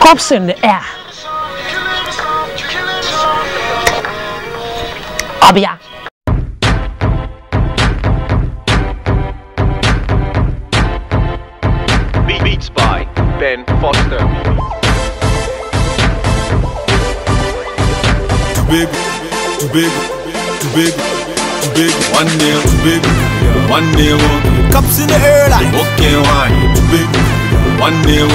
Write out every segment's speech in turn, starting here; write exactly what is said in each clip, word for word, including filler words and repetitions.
Corpse in the air. Abia. Beats by Ben Foster. Too big, too big, too big, too big. One nail, too big, one nail. Cups in the air like okay wine. Too big, one nail.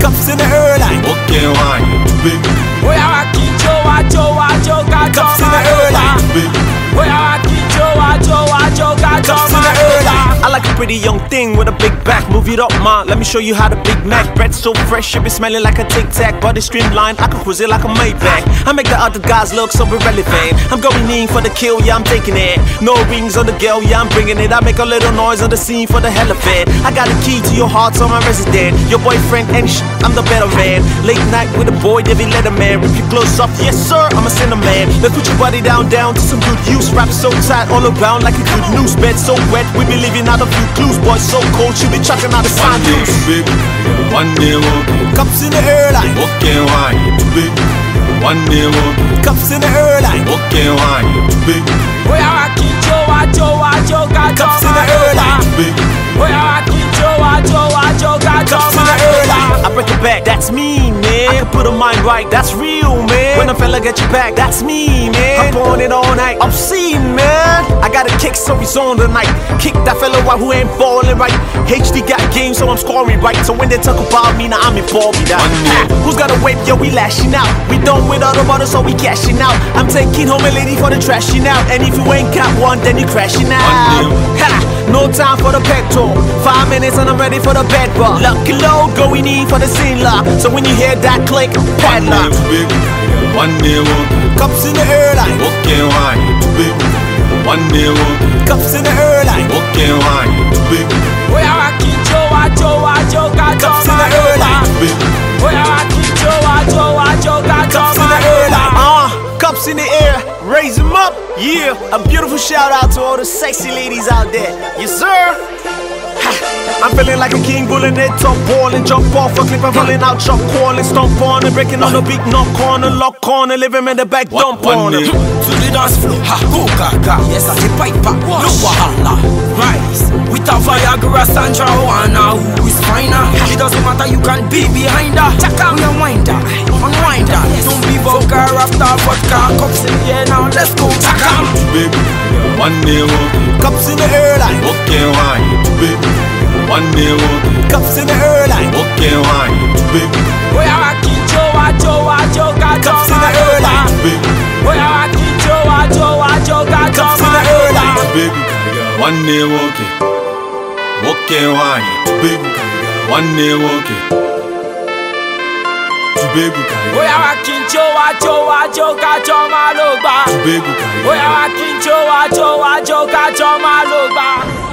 Cups in the air like okay wine. Too big. We are kicho, wacho, wacho, got cups in the air like. Too big. We are kicho, wacho, wacho, got cups in the air like. I like a pretty young thing with a big back. Move it up, ma. Let me show you how the Big Mac. Bread so fresh, it be smelling like a Tic Tac. Body streamlined, I can cruise it like a Maybach. I make the other guys look so irrelevant. I'm going in for the kill, yeah, I'm taking it. No rings on the girl, yeah, I'm bringing it. I make a little noise on the scene for the hell of it. I got a key to your heart, so I'm a resident. Your boyfriend ain't sh**, I'm the better man. Late night with a boy, David Letterman. Rip your clothes off, yes sir, I'm a cinnamon. Let's put your body down, down to some good use. Rap so tight, all around like a good news. Bed so wet, we be living out a few clues, boy, so cold, you be chucking out the sign. Too big, one nail. Cups in the air like okay wine. Too big, one nail. Cups in the air like okay wine. Too big. We are kicho, wacho, wacho, got cups in the air like. Too big. We are kicho, wacho, wacho, got cups in the air like. I break your back, that's me, man. I can put a mind right, that's real, man. When a fella get your back, that's me, man. I'm on it all night, obscene, man. I got a kick, so he's on the night. Kick that fella out who ain't ballin' right. H D got game, so I'm scoring right. So when they talk about me, now I'm involved with that. Who's got a whip? Yo, we lashing out. We done with all the bottles, so we cashing out. I'm taking home a lady for the trashing out. And if you ain't got one, then you crashing out. Ha! No time for the petrol. Five minutes and I'm ready for the bed bar. Lucky low, going in for the scene lock. So when you hear that click, padlock. One nail, cups in the air like okay wine. Big, one nail, cups in the air like okay wine. Big, we are kicho, wacho, wacho, got cups in the air like. Big, we are kicho, wacho, wacho, got cups in the air like. Ah, cups in the air, raise them up, yeah. A beautiful shout out to all the sexy ladies out there, yes sir. I'm feeling like a king, bulling it up, balling, jump off a cliff, I'm falling out, chop, calling, stomp on it, breaking on the beat, knock corner, lock corner, leave him in the back, dump on it. To the dance floor, ha, go gaga, yes, I say piper, no wahala, rise, with a Viagra, Sandra, Oana, who is finer, it doesn't matter, you can be behind her, check out your winder, unwind her, don't be vulgar after vodka, cups in the air now, let's go, check out. Big, one nail, cups in the air like, okay, why, big, one nail, cups in the air like, okay, wine, big. We are a kicho, wacho, wacho, got cups in the air like, big. We are a kicho, wacho, wacho, got cups in the air like, big. One nail, okay, okay, wine, big. One nail, okay, big. We are a kicho, wacho, wacho, got your maloba. We are a kicho, wacho, wacho, got your maloba.